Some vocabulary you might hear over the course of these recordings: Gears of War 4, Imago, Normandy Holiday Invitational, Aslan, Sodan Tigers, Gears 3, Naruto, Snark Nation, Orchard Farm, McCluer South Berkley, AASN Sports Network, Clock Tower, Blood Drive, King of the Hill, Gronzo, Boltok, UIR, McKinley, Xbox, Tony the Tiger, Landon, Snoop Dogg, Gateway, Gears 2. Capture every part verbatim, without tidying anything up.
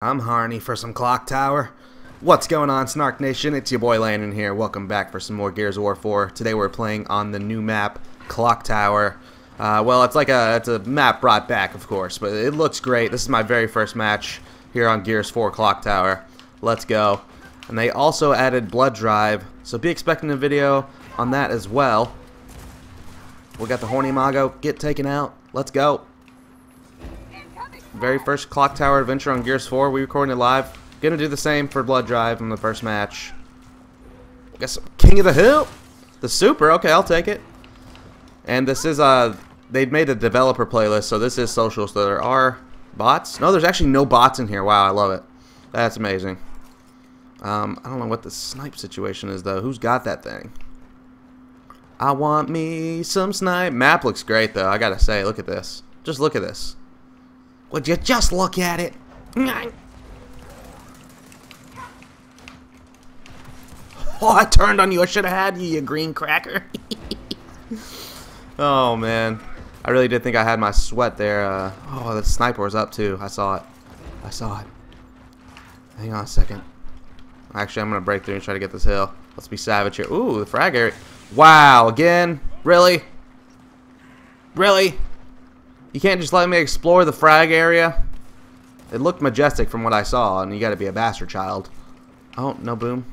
I'm Harney for some Clock Tower. What's going on, Snark Nation? It's your boy Landon here. Welcome back for some more Gears of War four. Today we're playing on the new map, Clock Tower. Uh, well, it's like a it's a map brought back, of course, but it looks great. This is my very first match here on Gears four Clock Tower. Let's go. And they also added Blood Drive, so be expecting a video on that as well. We got the Horny Mago. Get taken out. Let's go. Very first Clock Tower adventure on Gears four. We recorded it live. Gonna do the same for Blood Drive in the first match. Got some King of the Hill, the Super. Okay, I'll take it. And this is uh, they've made a developer playlist, so this is social. So there are bots. No, there's actually no bots in here. Wow, I love it. That's amazing. Um, I don't know what the snipe situation is though. Who's got that thing? I want me some snipe. Map looks great though. I gotta say, look at this. Just look at this. Would you just look at it? Oh, I turned on you. I should have had you, you green cracker. Oh, man. I really did think I had my sweat there. Uh, oh, the sniper was up, too. I saw it. I saw it. Hang on a second. Actually, I'm going to break through and try to get this hill. Let's be savage here. Ooh, the frag area. Wow, again? Really? Really? You can't just let me explore the frag area? It looked majestic from what I saw, and you gotta be a bastard child. Oh, no boom.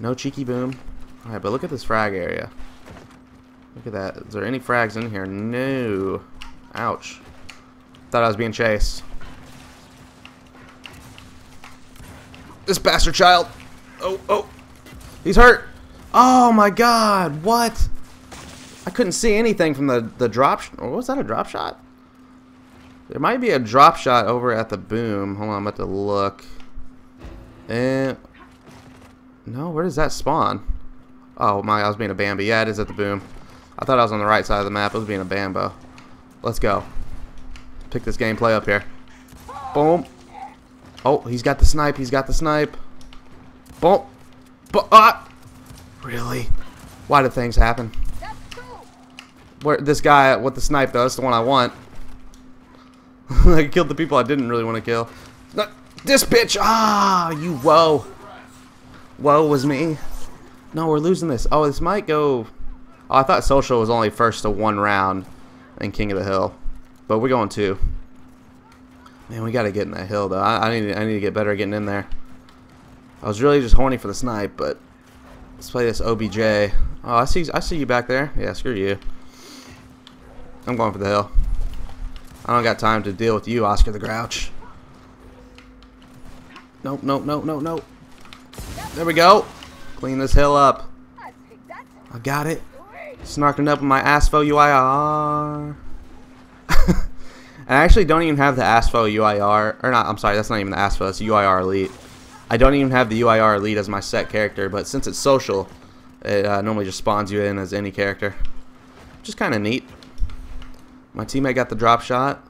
No cheeky boom. Alright, but look at this frag area. Look at that. Is there any frags in here? No. Ouch. Thought I was being chased. This bastard child. Oh, oh. He's hurt. Oh my god. What? I couldn't see anything from the, the drop... Or was that a drop shot? There might be a drop shot over at the boom. Hold on, I'm about to look. And no, where does that spawn? Oh my, I was being a Bambi. Yeah, it is at the boom. I thought I was on the right side of the map. I was being a Bambo. Let's go. Pick this gameplay up here. Boom. Oh, he's got the snipe. He's got the snipe. Boom. Bo ah! Really? Why do things happen? Where, this guy with the snipe though, that's the one I want. I killed the people I didn't really want to kill. Not, this bitch! Ah, you woe. Woe was me. No, we're losing this. Oh, this might go... Oh, I thought social was only first to one round in King of the Hill. But we're going two. Man, we gotta get in that hill though. I, I, need, I need to get better at getting in there. I was really just horny for the snipe, but... Let's play this O B J. Oh, I see, I see you back there. Yeah, screw you. I'm going for the hill. I don't got time to deal with you, Oscar the Grouch. Nope, nope, nope, nope, nope. There we go. Clean this hill up. I got it. Snarking up with my ASFO U I R. I actually don't even have the ASFO U I R. Or not, I'm sorry, that's not even the ASFO, it's U I R Elite. I don't even have the U I R Elite as my set character, but since it's social, it uh, normally just spawns you in as any character. Which is kind of neat. My teammate got the drop shot.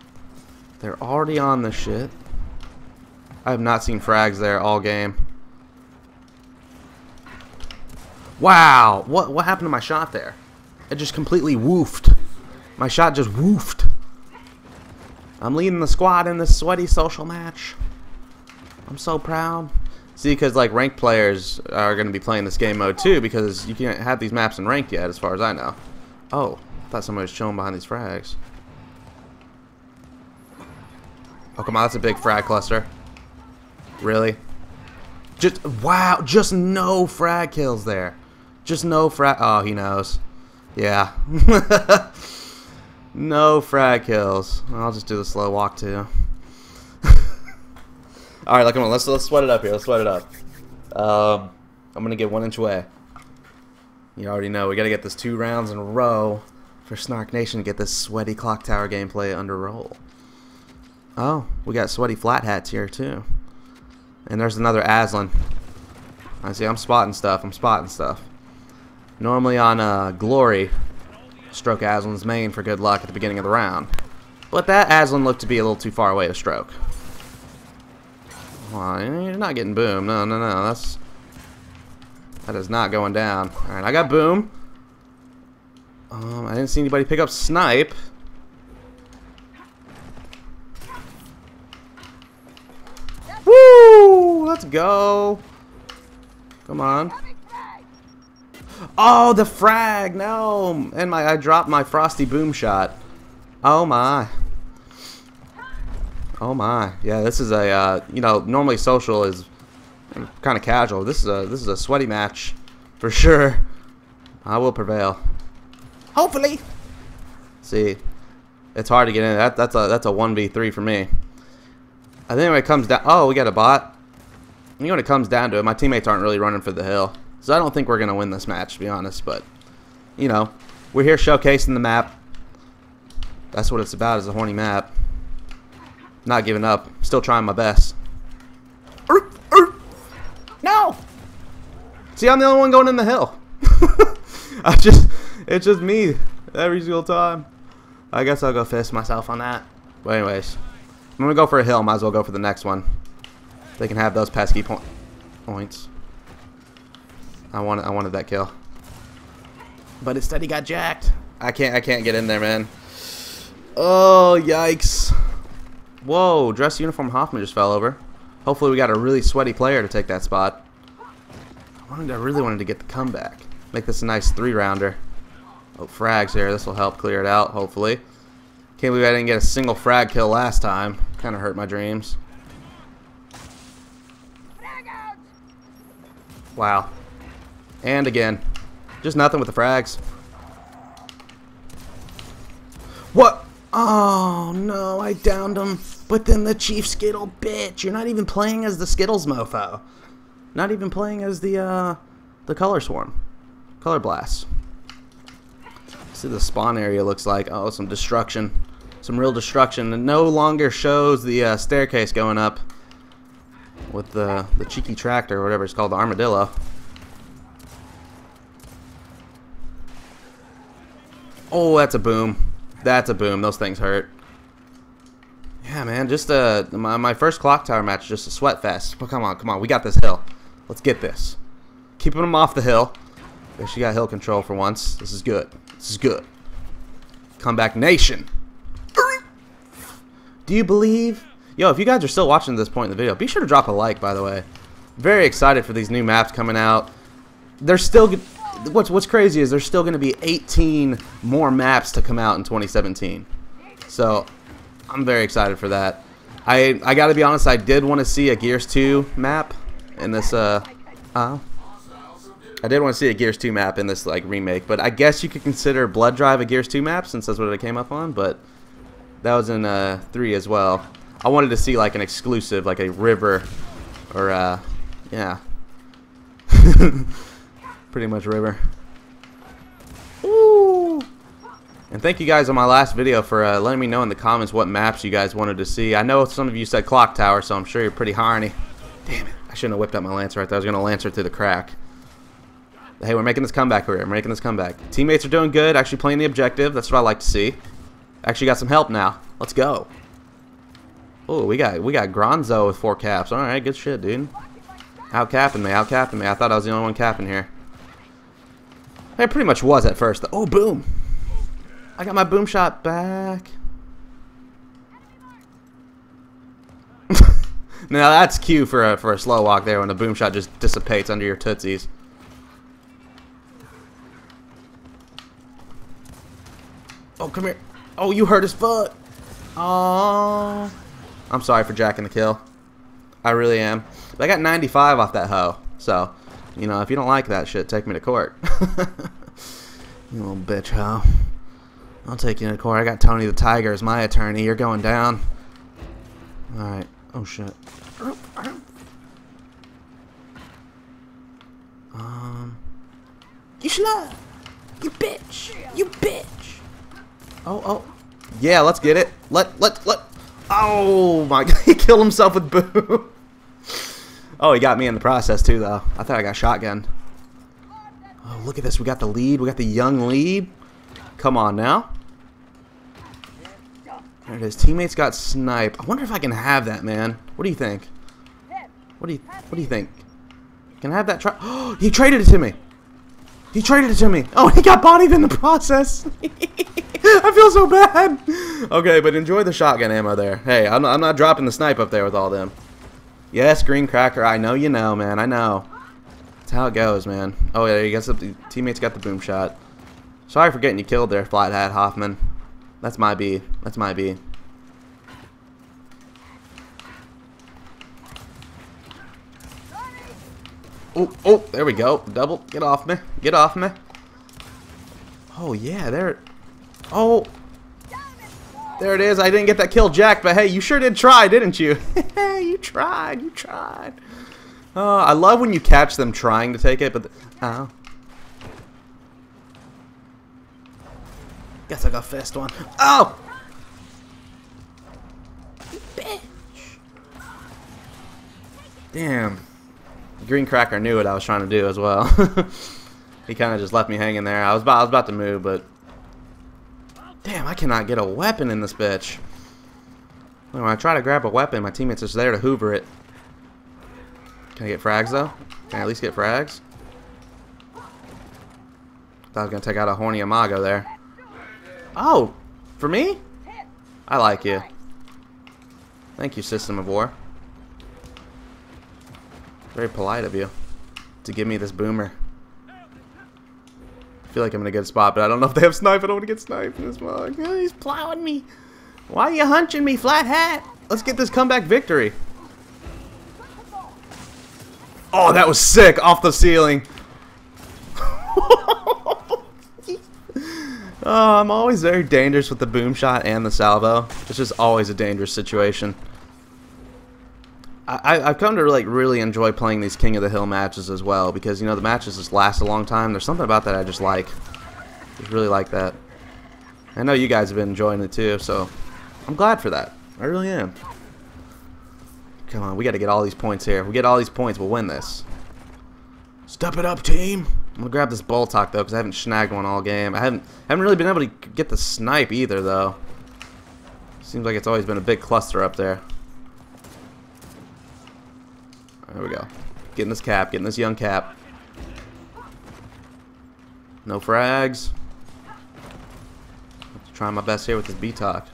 They're already on this shit. I have not seen frags there all game. Wow! What what happened to my shot there? It just completely woofed. My shot just woofed. I'm leading the squad in this sweaty social match. I'm so proud. See, because like ranked players are going to be playing this game mode too, because you can't have these maps in ranked yet, as far as I know. Oh. I thought somebody was chilling behind these frags. Oh, come on, that's a big frag cluster. Really? Just, wow, just no frag kills there. Just no frag, oh, he knows. Yeah. No frag kills. I'll just do the slow walk, too. All right, like, come on, let's, let's sweat it up here. Let's sweat it up. Um, I'm going to get one inch away. You already know, we got to get this two rounds in a row for Snark Nation to get this sweaty Clock Tower gameplay under roll. Oh, we got sweaty flat hats here too. And there's another Aslan. I see, I'm spotting stuff, I'm spotting stuff. Normally on uh, Glory, stroke Aslan's main for good luck at the beginning of the round. But that Aslan looked to be a little too far away to stroke. Well, you're not getting boom, no, no, no, that's... That is not going down. Alright, I got boom. Um, I didn't see anybody pick up snipe. Let's go. Come on. Oh, the frag! No! And my I dropped my frosty boom shot. Oh my. Oh my. Yeah, this is a uh, you know, normally social is kind of casual. This is a this is a sweaty match for sure. I will prevail. Hopefully. See, it's hard to get in. That that's a that's a one v three for me. I think when it comes down, oh, we got a bot. You know, when it comes down to it, my teammates aren't really running for the hill. So I don't think we're going to win this match, to be honest. But, you know, we're here showcasing the map. That's what it's about, is a horny map. Not giving up. Still trying my best. No! See, I'm the only one going in the hill. I just, it's just me every single time. I guess I'll go fist myself on that. But anyways, I'm going to go for a hill. Might as well go for the next one. They can have those pesky po points. I wanted, I wanted that kill, but instead he got jacked. I can't, I can't get in there, man. Oh, yikes! Whoa, dress uniform Hoffman just fell over. Hopefully, we got a really sweaty player to take that spot. I wanted, I really wanted to get the comeback. Make this a nice three-rounder. Oh, frags here. This will help clear it out. Hopefully. Can't believe I didn't get a single frag kill last time. Kind of hurt my dreams. Wow. And again, just nothing with the frags. What? Oh, no, I downed him. But then the Chief Skittle bitch. You're not even playing as the Skittles mofo. Not even playing as the, uh, the Color Swarm. Color Blast. Let's see what the spawn area looks like. Oh, some destruction. Some real destruction. It no longer shows the uh, staircase going up with the, the cheeky tractor, or whatever it's called, the armadillo. Oh, that's a boom. That's a boom. Those things hurt. Yeah, man. Just uh, my, my first Clock Tower match, just a sweat fest. But come on, come on. We got this hill. Let's get this. Keeping them off the hill. Yeah, she got hill control for once. This is good. This is good. Comeback Nation. Do you believe? Yo, if you guys are still watching at this point in the video, be sure to drop a like, by the way. Very excited for these new maps coming out. They're still good. What's what's crazy is there's still going to be eighteen more maps to come out in twenty seventeen, so I'm very excited for that. I I gotta be honest, I did want to see a Gears two map in this. Uh, uh I did want to see a Gears two map in this like remake, but I guess you could consider Blood Drive a Gears two map since that's what it came up on. But that was in uh, three as well. I wanted to see like an exclusive, like a river, or uh, yeah. Pretty much river. Ooh. And thank you guys on my last video for uh, letting me know in the comments what maps you guys wanted to see. I know some of you said Clock Tower, so I'm sure you're pretty horny. Damn it. I shouldn't have whipped out my Lancer right there. I was going to Lancer through the crack. Hey, we're making this comeback here. We're making this comeback. Teammates are doing good. Actually playing the objective. That's what I like to see. Actually got some help now. Let's go. Oh, we got we got Gronzo with four caps. All right, good shit, dude. Out capping me. Out capping me. I thought I was the only one capping here. I pretty much was at first. Oh, boom. I got my boom shot back. Now that's cue for a, for a slow walk there when the boom shot just dissipates under your tootsies. Oh, come here. Oh, you hurt his foot. Oh. I'm sorry for jacking the kill. I really am. But I got ninety-five off that hoe, so... You know, if you don't like that shit, take me to court. You little bitch hoe. I'll take you to court. I got Tony the Tiger as my attorney. You're going down. Alright. Oh, shit. Um. You slut. You bitch. You bitch. Oh, oh. Yeah, let's get it. Let, let, let. Oh, my God. He killed himself with boo. Oh, he got me in the process, too, though. I thought I got shotgunned. Oh, look at this. We got the lead. We got the young lead. Come on, now. There it is. Teammates got sniped. I wonder if I can have that, man. What do you think? What do you, what do you think? Can I have that? Tra oh, he traded it to me. He traded it to me. Oh, he got bodied in the process. I feel so bad. Okay, but enjoy the shotgun ammo there. Hey, I'm not, I'm not dropping the snipe up there with all them. Yes, Green Cracker, I know you know, man. I know. That's how it goes, man. Oh, yeah, you guess the teammates got the boom shot. Sorry for getting you killed there, Flathead Hoffman. That's my B. That's my B. Oh, oh, there we go. Double. Get off me. Get off me. Oh, yeah, there. Oh. There it is. I didn't get that kill, Jack, but hey, you sure did try, didn't you? You tried. You tried. Oh, I love when you catch them trying to take it, but. Oh. Guess I got first one. Oh! You bitch. Damn. Green Cracker knew what I was trying to do as well. He kind of just left me hanging there. I was about, I was about to move, but damn, I cannot get a weapon in this bitch. When I try to grab a weapon, my teammates are just there to hoover it. Can I get frags though? Can I at least get frags? Thought I was gonna take out a horny Imago there. Oh, for me? I like you. Thank you, System of War. Very polite of you to give me this boomer. I feel like I'm in a good spot, but I don't know if they have snipe. I don't want to get sniped in this mug. Oh, he's plowing me. Why are you hunching me, flat hat? Let's get this comeback victory. Oh, that was sick. Off the ceiling. Oh, I'm always very dangerous with the boom shot and the salvo. It's just always a dangerous situation. I, I've come to like really enjoy playing these King of the Hill matches as well, because you know the matches just last a long time. There's something about that I just like. Just really like that. I know you guys have been enjoying it too, so I'm glad for that. I really am. Come on, we got to get all these points here. If we get all these points, we'll win this. Step it up, team. I'm gonna grab this Boltok though, because I haven't snagged one all game. I haven't haven't really been able to get the snipe either though. Seems like it's always been a big cluster up there. There we go. Getting this cap, getting this young cap. No frags. Trying my best here with this B-talk.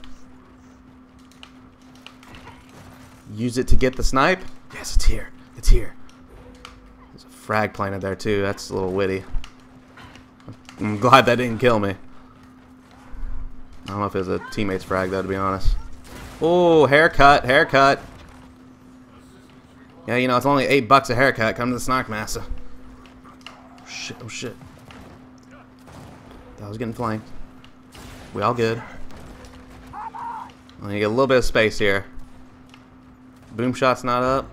Use it to get the snipe. Yes, it's here. It's here. There's a frag planted there too. That's a little witty. I'm glad that didn't kill me. I don't know if it was a teammate's frag though, to be honest. Oh, haircut, haircut. Yeah, you know, it's only eight bucks a haircut. Come to the Snark Massa. Oh, shit, oh, shit. That was getting flanked. We all good. I'm gonna get a little bit of space here. Boom shot's not up.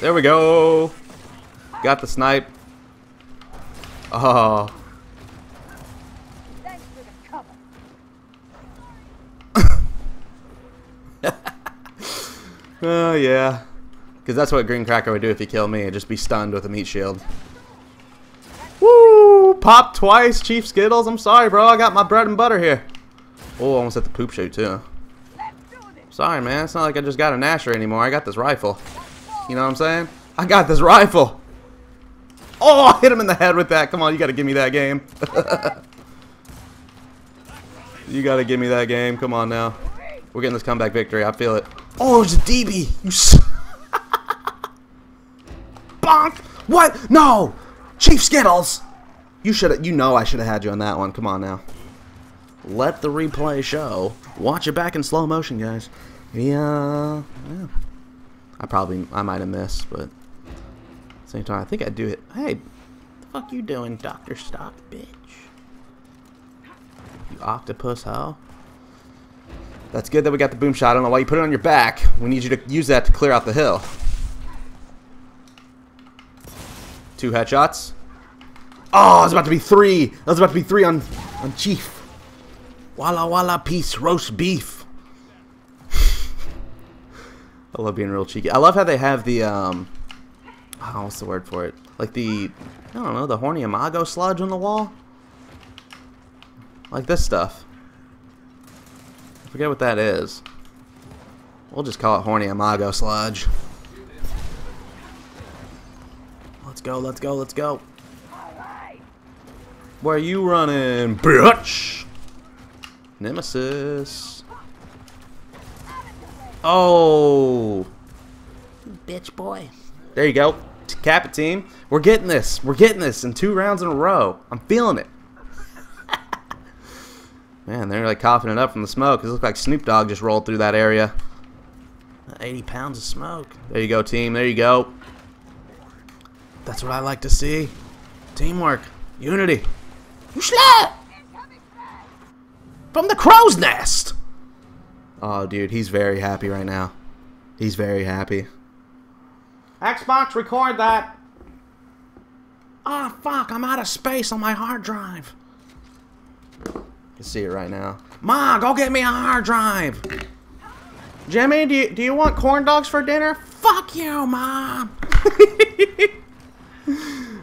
There we go. Got the snipe. Oh. Thanks for the cover. Oh, uh, yeah. Because that's what Green Cracker would do if he killed me. It'd just be stunned with a meat shield. Woo! Pop twice, Chief Skittles. I'm sorry, bro. I got my bread and butter here. Oh, I almost hit the poop shoot, too. Sorry, man. It's not like I just got a Nasher anymore. I got this rifle. You know what I'm saying? I got this rifle. Oh, I hit him in the head with that. Come on, you got to give me that game. You got to give me that game. Come on now. We're getting this comeback victory. I feel it. Oh, there's a D B. You s bonk. What? No, Chief Skittles. You should. You know I should have had you on that one. Come on now. Let the replay show. Watch it back in slow motion, guys. Yeah. yeah. I probably. I might have missed, but at the same time, I think I do hit. Hey, the fuck you doing, Doctor Stock, bitch? You octopus, hoe. That's good that we got the boom shot. I don't know why you put it on your back. We need you to use that to clear out the hill. Two headshots. Oh, it's about to be three. That was about to be three on, on Chief. Walla walla piece roast beef. I love being real cheeky. I love how they have the, um, oh, what's the word for it? Like the, I don't know, the horny Imago sludge on the wall? Like this stuff. Forget what that is. We'll just call it horny Imago sludge. Let's go, let's go, let's go. Where are you running, bitch? Nemesis. Oh, bitch boy. There you go. Cap it, team. We're getting this. We're getting this in two rounds in a row. I'm feeling it. Man, they're like coughing it up from the smoke. It looks like Snoop Dogg just rolled through that area. eighty pounds of smoke. There you go, team. There you go. That's what I like to see. Teamwork. Unity. You slap! From the crow's nest! Oh, dude, he's very happy right now. He's very happy. Xbox, record that! Ah, oh, fuck, I'm out of space on my hard drive. You can see it right now. Ma, go get me a hard drive! Jimmy, do you, do you want corn dogs for dinner? Fuck you, Mom!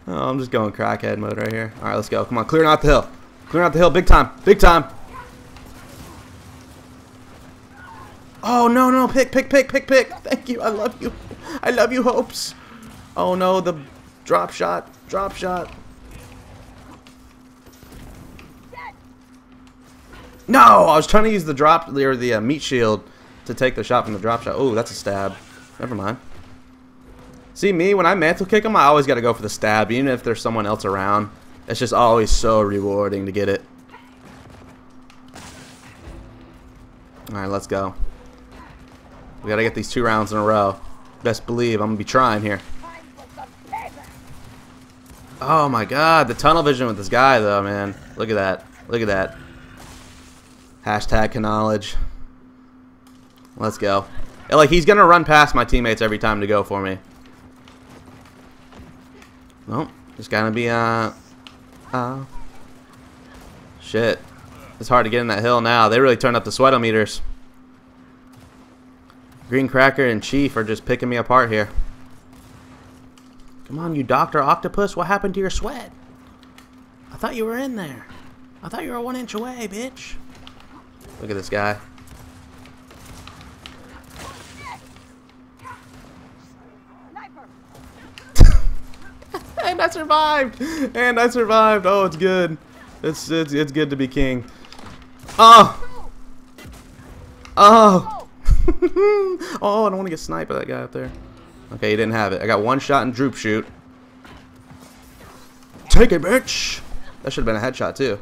Oh, I'm just going crackhead mode right here. Alright, let's go. Come on, clearing out the hill. Clearing out the hill, big time. Big time. Oh, no, no. Pick, pick, pick, pick, pick. Thank you. I love you. I love you, Hopes. Oh, no. The drop shot. Drop shot. No! I was trying to use the drop, or the uh, meat shield to take the shot from the drop shot. Oh, that's a stab. Never mind. See, me, when I mantle kick them, I always got to go for the stab, even if there's someone else around. It's just always so rewarding to get it. Alright, let's go. We got to get these two rounds in a row. Best believe I'm going to be trying here. Oh my god, the tunnel vision with this guy, though, man. Look at that. Look at that. Hashtag knowledge. Let's go. Like, he's going to run past my teammates every time to go for me. Nope. Just got to be, uh... uh... shit. It's hard to get in that hill now. They really turned up the sweatometers. Green Cracker and Chief are just picking me apart here. Come on, you Doctor Octopus. What happened to your sweat? I thought you were in there. I thought you were one inch away, bitch. Look at this guy. I survived, and I survived. Oh, it's good. It's it's it's good to be king. Oh, oh, oh! I don't want to get sniped by that guy up there. Okay, he didn't have it. I got one shot and droop shoot. Take it, bitch. That should have been a headshot too.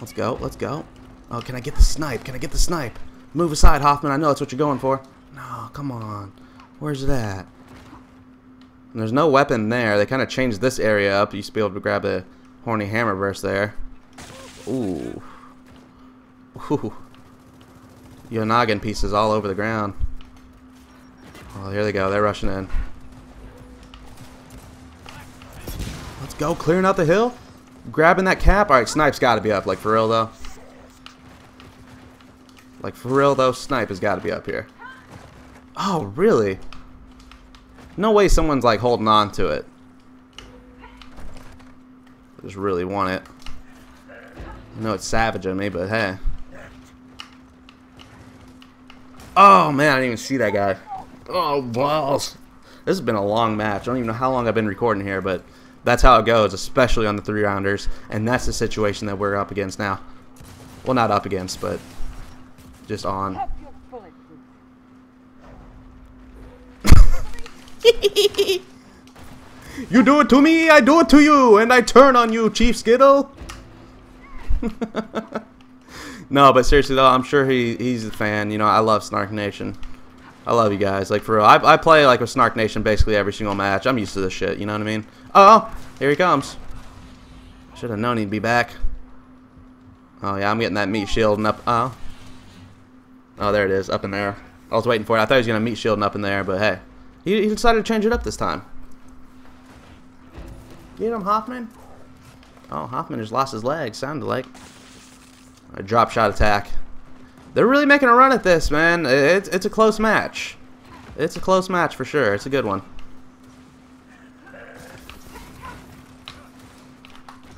Let's go. Let's go. Oh, can I get the snipe? Can I get the snipe? Move aside, Hoffman. I know that's what you're going for. No, come on. Where's that? There's no weapon there. They kind of changed this area up. You used to be able to grab a horny hammer burst there. Ooh. Ooh. Your noggin pieces all over the ground. Oh, here they go. They're rushing in. Let's go. Clearing out the hill. Grabbing that cap. Alright, snipe's got to be up. Like, for real, though. Like, for real, though, snipe has got to be up here. Oh, really? No way someone's like holding on to it. I just really want it. I know it's savage of me, but hey. Oh man, I didn't even see that guy. Oh balls. This has been a long match. I don't even know how long I've been recording here, but that's how it goes, especially on the three rounders. And that's the situation that we're up against now. Well, not up against, but just on. You do it to me, I do it to you, and I turn on you, Chief Skittle. No, but seriously though, I'm sure he he's a fan. You know, I love Snark Nation. I love you guys, like for real. I, I play like with Snark Nation basically every single match. I'm used to this shit, you know what I mean? Oh, here he comes. Should have known he'd be back. Oh yeah, I'm getting that meat shielding up. Oh, oh there it is, up in there. I was waiting for it. I thought he was gonna meat shielding up in there, but hey. He decided to change it up this time. Get him, Hoffman. Oh, Hoffman just lost his leg, sounded like. A drop shot attack. They're really making a run at this, man. It's, it's a close match. It's a close match for sure. It's a good one.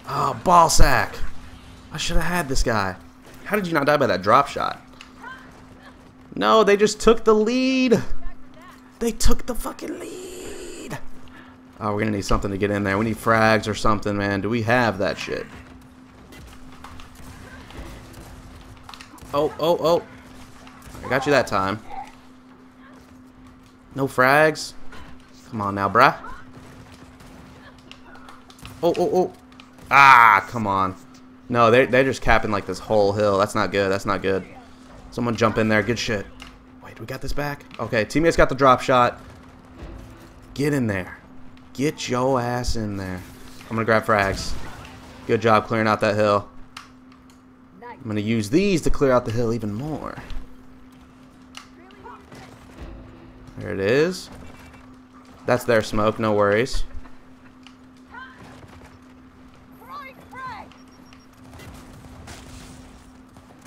Oh, ball sack. I should have had this guy. How did you not die by that drop shot? No, they just took the lead. They took the fucking lead. Oh, we're gonna need something to get in there. We need frags or something, man. Do we have that shit? Oh, oh, oh. I got you that time. No frags. Come on now, bruh. Oh, oh, oh. Ah, come on. No, they're, they're just capping like this whole hill. That's not good. That's not good. Someone jump in there. Good shit. Wait, we got this back? Okay, teammates got the drop shot. Get in there. Get your ass in there. I'm going to grab frags. Good job clearing out that hill. I'm going to use these to clear out the hill even more. There it is. That's their smoke. No worries.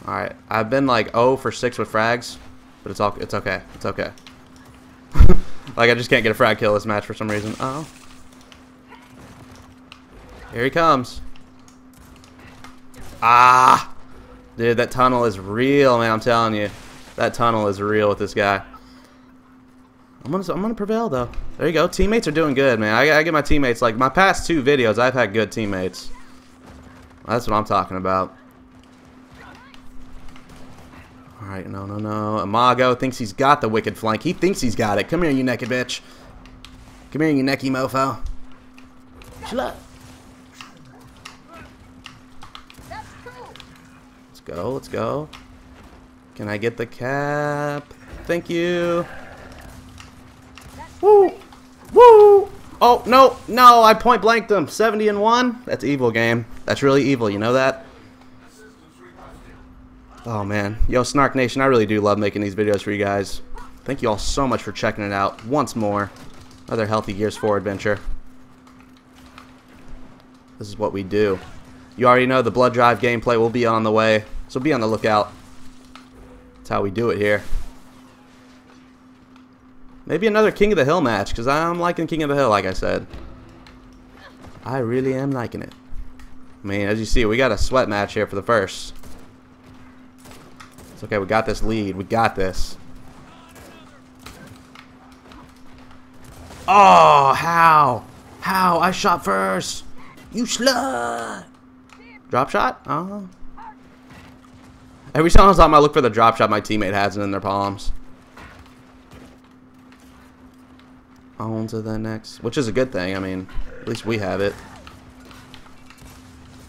Alright, I've been like oh for six with frags, but it's all it's okay. It's okay. Like, I just can't get a frag kill this match for some reason. Uh oh. Here he comes. Ah! Dude, that tunnel is real, man. I'm telling you. That tunnel is real with this guy. I'm gonna, I'm gonna prevail, though. There you go. Teammates are doing good, man. I, I get my teammates. Like, my past two videos, I've had good teammates. That's what I'm talking about. Alright, no, no, no. Imago thinks he's got the wicked flank. He thinks he's got it. Come here, you naked bitch. Come here, you necky mofo. Chill up. Let's go, let's go. Can I get the cap? Thank you. Woo! Woo! Oh, no, no, I point blanked him. seventy and one. That's evil, game. That's really evil, you know that? Oh man, yo Snark Nation, I really do love making these videos for you guys. Thank you all so much for checking it out once more. Another healthy Gears four adventure. This is what we do. You already know the Blood Drive gameplay will be on the way, so be on the lookout. That's how we do it here. Maybe another King of the Hill match, because I'm liking King of the Hill, like I said. I really am liking it. I mean, as you see, we got a sweat match here for the first. It's okay, we got this lead. We got this. Oh, how? How? I shot first. You slut. Drop shot? Oh. Every time I look for the drop shot, my teammate has it in their palms. On to the next. Which is a good thing. I mean, at least we have it.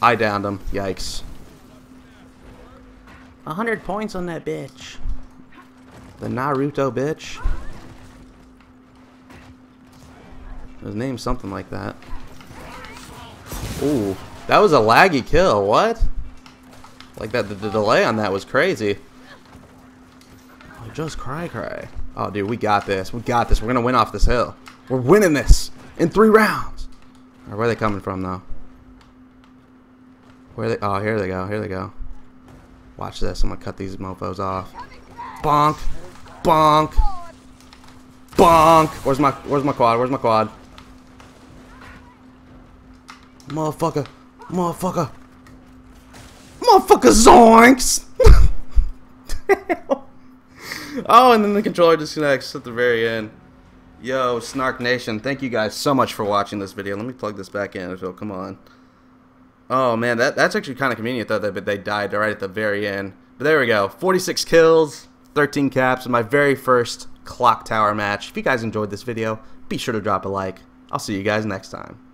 I downed him. Yikes. A hundred points on that bitch. The Naruto bitch. His name's something like that. Ooh, that was a laggy kill. What? Like that, the, the delay on that was crazy. Oh, just cry, cry. Oh, dude, we got this. We got this. We're gonna win off this hill. We're winning this in three rounds. All right, where are they coming from, though? Where are they? Oh, here they go. Here they go. Watch this. I'm going to cut these mofos off. Bonk. Bonk. Bonk. Where's my where's my quad? Where's my quad? Motherfucker. Motherfucker. Motherfucker zoinks. Oh, and then the controller disconnects at the very end. Yo, Snark Nation. Thank you guys so much for watching this video. Let me plug this back in if it'll come on. Oh, man, that, that's actually kind of convenient, though, that they died right at the very end. But there we go. forty-six kills, thirteen caps, in my very first Clock Tower match. If you guys enjoyed this video, be sure to drop a like. I'll see you guys next time.